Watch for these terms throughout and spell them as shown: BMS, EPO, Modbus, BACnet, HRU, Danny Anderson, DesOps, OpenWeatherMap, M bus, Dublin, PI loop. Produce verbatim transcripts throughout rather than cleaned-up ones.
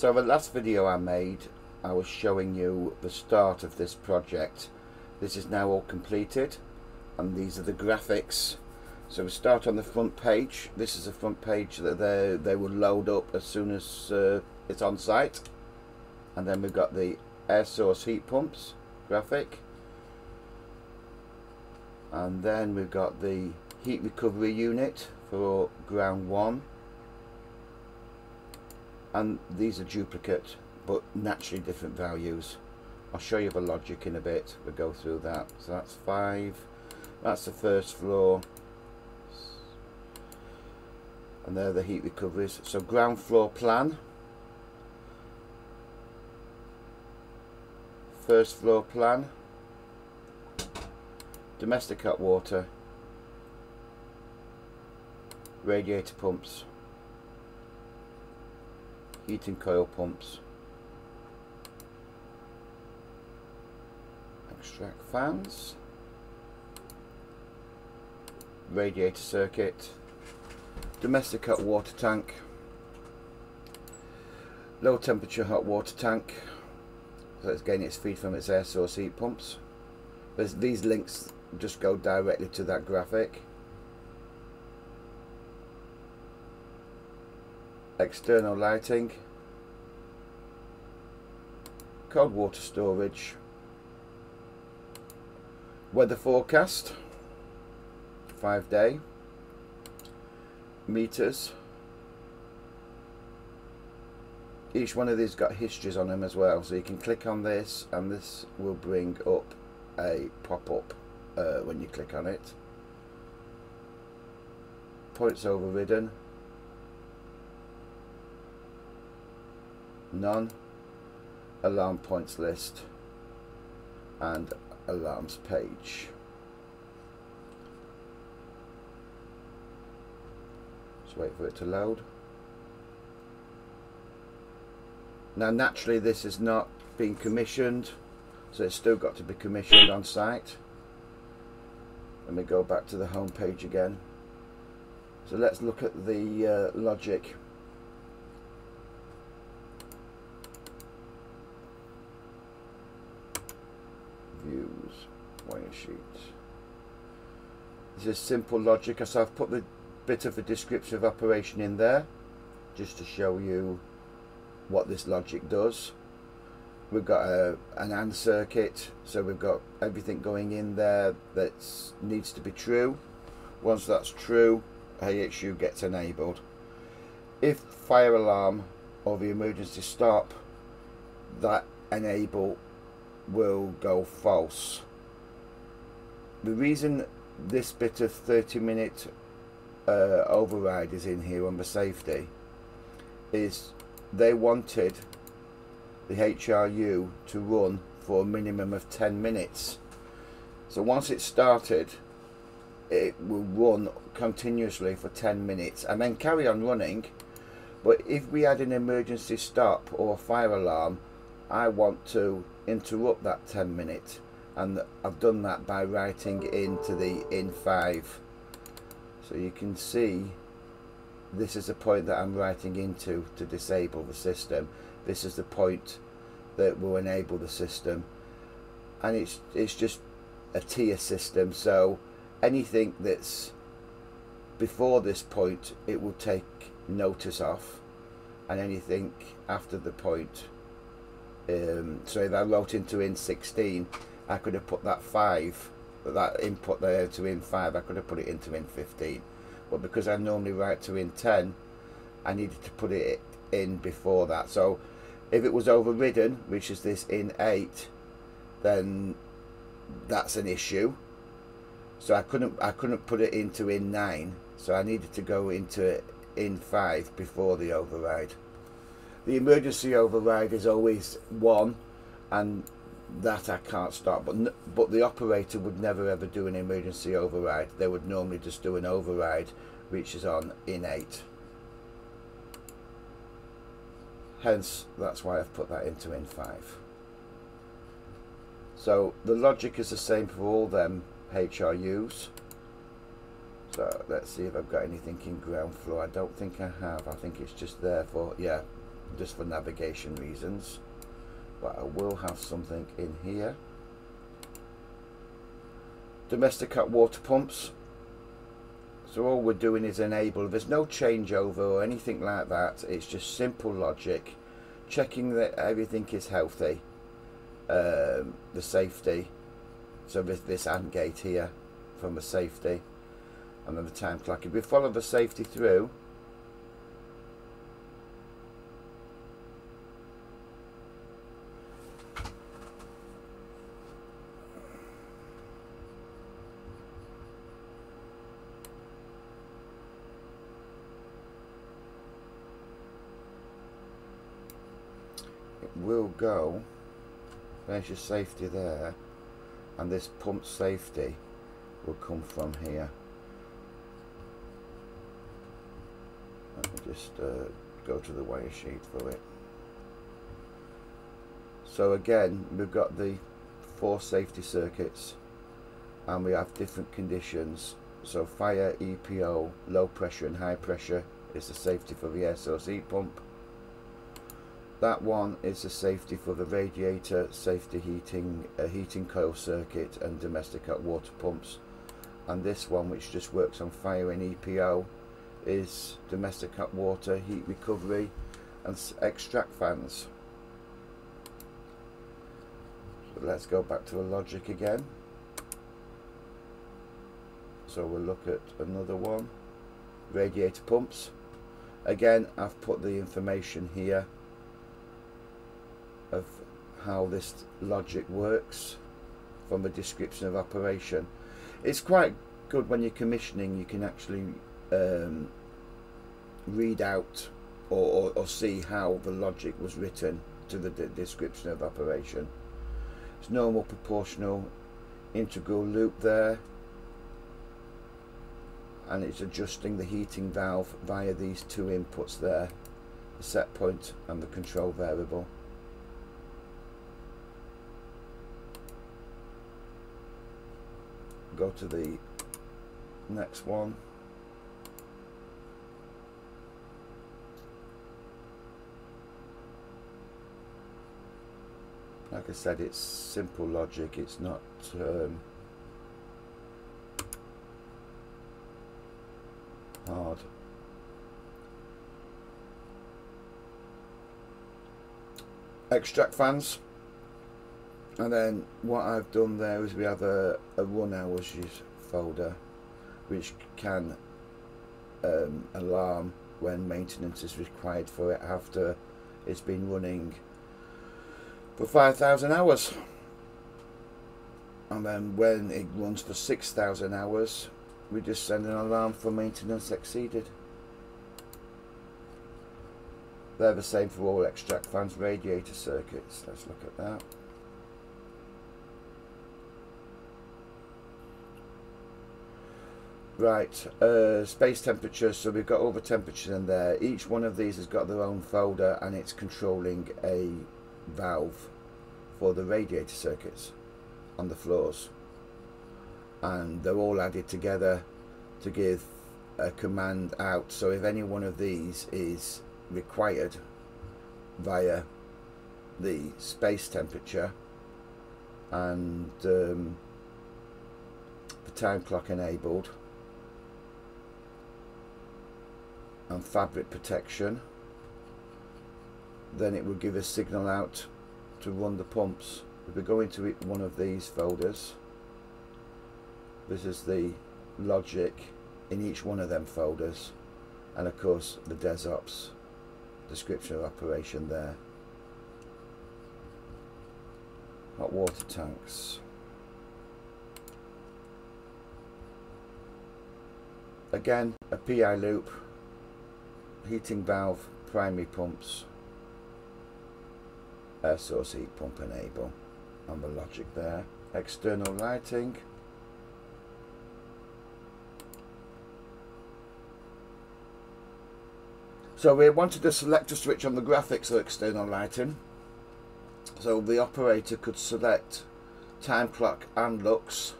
So the last video I made, I was showing you the start of this project. This is now all completed, and these are the graphics. So we start on the front page. This is a front page that they, they will load up as soon as uh, it's on site. And then we've got the air source heat pumps graphic. And then we've got the heat recovery unit for ground one. And these are duplicate, but naturally different values. I'll show you the logic in a bit. We'll go through that. So that's five. That's the first floor. And there are the heat recoveries. So ground floor plan. First floor plan. Domestic hot water. Radiator pumps. Heating coil pumps. Extract fans. Radiator circuit. Domestic hot water tank. Low temperature hot water tank. So it's getting its feed from its air source heat pumps. There's, these links just go directly to that graphic. External lighting, cold water storage, weather forecast, five day, meters. Each one of these got histories on them as well, so you can click on this and this will bring up a pop-up uh, when you click on it. Points overridden. None. Alarm points list and alarms page. Just wait for it to load. Now naturally this is not being commissioned, so it's still got to be commissioned on site. Let me go back to the home page again. So let's look at the uh, logic. Views, wire sheets. This is simple logic, so I've put the bit of the descriptive operation in there just to show you what this logic does. We've got a, an AND circuit, so we've got everything going in there that needs to be true. Once that's true, H R U gets enabled. If fire alarm or the emergency stop, that enable will go false. The reason this bit of thirty minute uh, override is in here on the safety is they wanted the H R U to run for a minimum of ten minutes. So once it's started, it will run continuously for ten minutes and then carry on running. But if we had an emergency stop or a fire alarm, I want to interrupt that ten minute, and I've done that by writing into the in five. So you can see this is the point that I'm writing into to disable the system. This is the point that will enable the system, and it's it's just a tier system, so anything that's before this point it will take notice of, and anything after the point. Um, so if I wrote into in sixteen, I could have put that five, that input there to in five, I could have put it into in fifteen. But because I normally write to in ten, I needed to put it in before that. So if it was overridden, which is this in eight, then that's an issue. So I couldn't, I couldn't put it into in nine, so I needed to go into in five before the override. The emergency override is always one, and that I can't stop, but, n but the operator would never ever do an emergency override. They would normally just do an override which is on in eight. Hence that's why I've put that into in five. So the logic is the same for all them H R Us. So let's see if I've got anything in ground floor. I don't think I have. I think it's just there for, yeah, just for navigation reasons, but I will have something in here. Domestic hot water pumps. So all we're doing is enable. There's no changeover or anything like that. It's just simple logic, checking that everything is healthy, um, the safety. So there's this AND gate here from the safety, and then the time clock. If we follow the safety through, will go, there's your safety there, and this pump safety will come from here. Let me just uh, go to the wire sheet for it. So again, we've got the four safety circuits and we have different conditions. So fire, E P O, low pressure and high pressure is the safety for the air source heat pump. That one is the safety for the radiator, safety heating, uh, heating coil circuit and domestic hot water pumps. And this one, which just works on fire and E P O, is domestic hot water, heat recovery and extract fans. So let's go back to the logic again. So we'll look at another one, radiator pumps. Again, I've put the information here of how this logic works from a description of operation. It's quite good when you're commissioning, you can actually um, read out or, or, or see how the logic was written to the de description of operation. It's normal, proportional, integral loop there, and it's adjusting the heating valve via these two inputs there, the set point and the control variable. Go to the next one. Like I said, it's simple logic, it's not um, hard. Extract fans. And then what I've done there is we have a, a run hours folder which can um, alarm when maintenance is required for it after it's been running for five thousand hours. And then when it runs for six thousand hours, we just send an alarm for maintenance exceeded. They're the same for all extract fans, radiator circuits. Let's look at that. Right, uh, space temperature, so we've got all the temperatures in there. Each one of these has got their own folder and it's controlling a valve for the radiator circuits on the floors. And they're all added together to give a command out. So if any one of these is required via the space temperature and um, the time clock enabled, and fabric protection, then it would give a signal out to run the pumps. If we go into it, one of these folders, this is the logic in each one of them folders, and of course the DesOps description of operation there. Hot water tanks. Again, a P I loop, heating valve, primary pumps, air source heat pump enable, and the logic there. External lighting, so we wanted to select a switch on the graphics for external lighting, so the operator could select time clock and lux,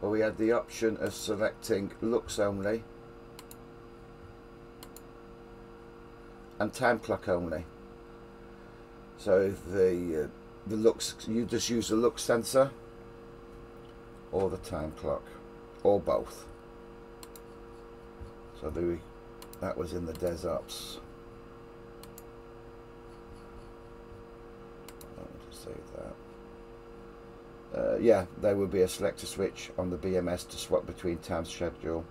or we had the option of selecting lux only and time clock only. So the uh, the lux, you just use the lux sensor or the time clock or both. So the, that was in the DesOps. Let me just save that. Uh, yeah, there will be a selector switch on the B M S to swap between time schedule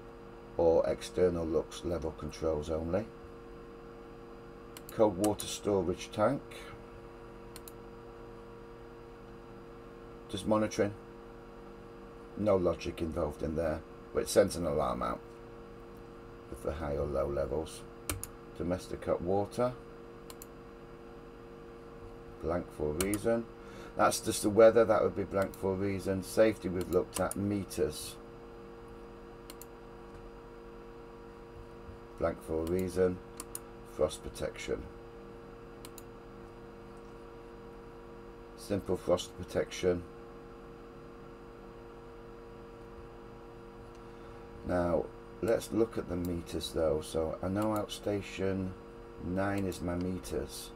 or external lux level controls only. Cold water storage tank. Just monitoring. No logic involved in there, but it sends an alarm out with the high or low levels. Domestic hot water. Blank for a reason. That's just the weather, that would be blank for a reason. Safety we've looked at, meters. Blank for a reason. Frost protection. Simple frost protection. Now, let's look at the meters though. So I know outstation nine is my meters.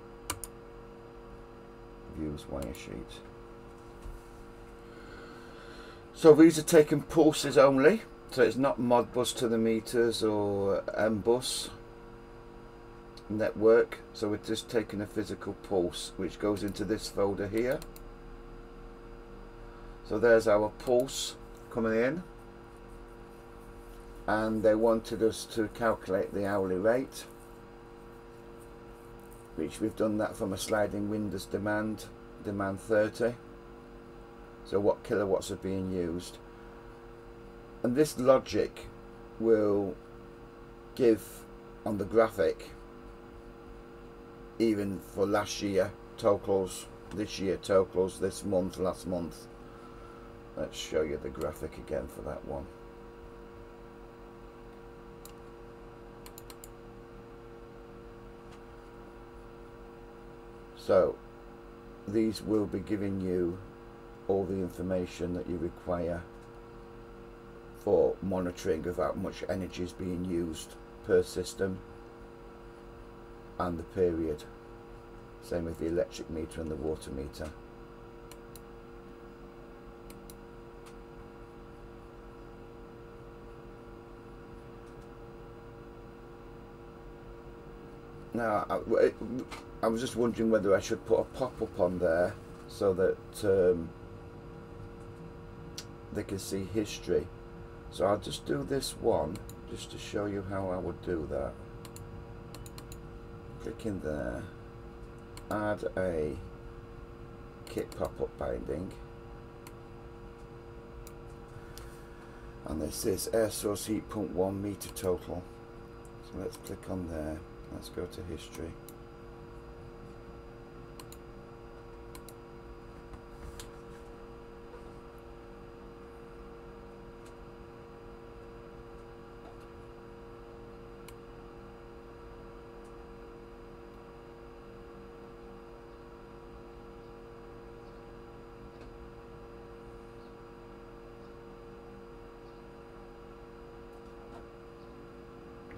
Use wire sheet. So these are taking pulses only, so it's not Modbus to the meters or M bus network, so we're just taking a physical pulse which goes into this folder here. So there's our pulse coming in, and they wanted us to calculate the hourly rate, which we've done that from a sliding windows demand, demand thirty. So what kilowatts are being used. And this logic will give on the graphic, even for last year totals, this year totals, this month, last month. Let's show you the graphic again for that one. So these will be giving you all the information that you require for monitoring of how much energy is being used per system and the period. Same with the electric meter and the water meter. Now, I, I was just wondering whether I should put a pop-up on there so that um, they can see history. So I'll just do this one just to show you how I would do that. Click in there, add a kit pop-up binding. And this is air source heat pump one meter total. So let's click on there. Let's go to history.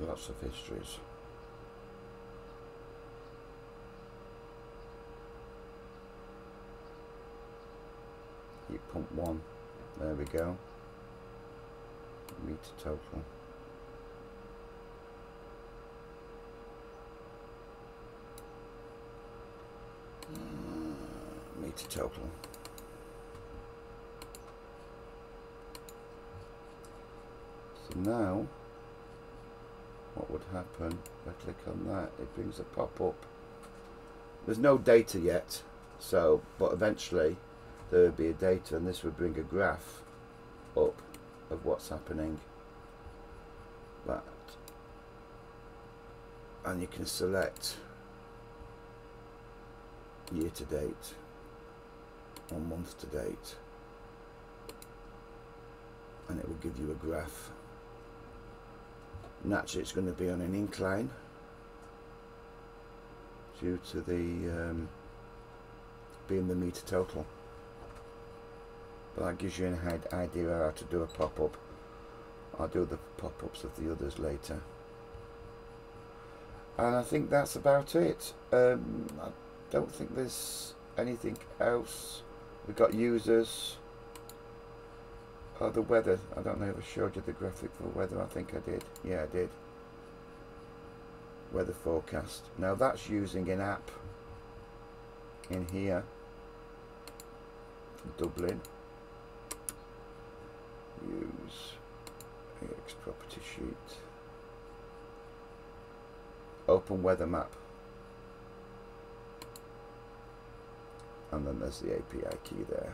Lots of histories. Pump one, there we go, meter total. Uh, meter total. So now, what would happen if I click on that? It brings a pop-up. There's no data yet, so, but eventually there would be a data, and this would bring a graph up of what's happening. That, and you can select year to date or month to date, and it will give you a graph. Naturally, it's going to be on an incline due to the um, being the meter total. But that gives you an idea how to do a pop-up. I'll do the pop-ups of the others later. and I think that's about it. Um, I don't think there's anything else. We've got users. Oh, the weather. I don't know if I showed you the graphic for weather. I think I did. Yeah, I did. Weather forecast. Now that's using an app in here. Dublin. Use A X property sheet. Open weather map. And then there's the A P I key there.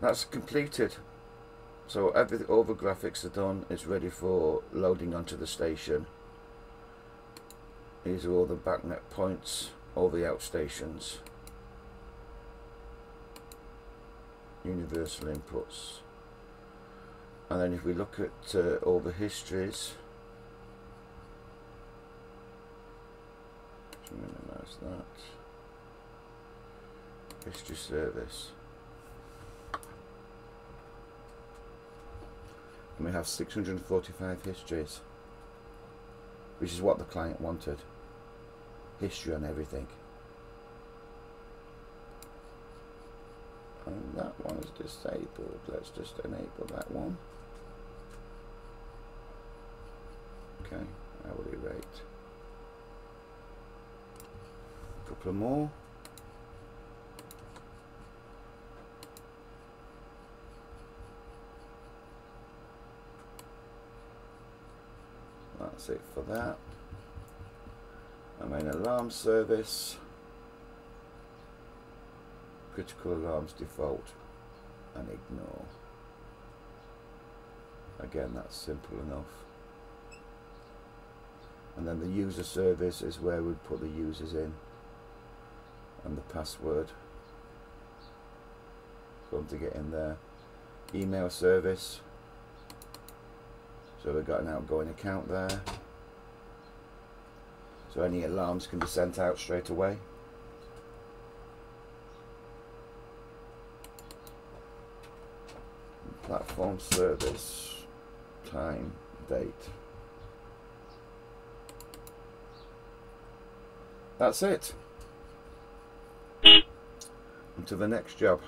That's completed. So every, all the graphics are done. It's ready for loading onto the station. These are all the BACnet points, all the outstations. Universal inputs. And then if we look at uh, all the histories. Minimize that. History service. And we have six hundred forty-five histories, which is what the client wanted. History on everything. And that one is disabled. Let's just enable that one. Okay, hourly rate. A couple of more. That's it for that. I mean, alarm service, critical alarms default, and ignore. Again, that's simple enough. And then the user service is where we put the users in and the password for them to get in there. Email service. So we've got an outgoing account there, so any alarms can be sent out straight away. Platform service, time, date. That's it. Until the next job.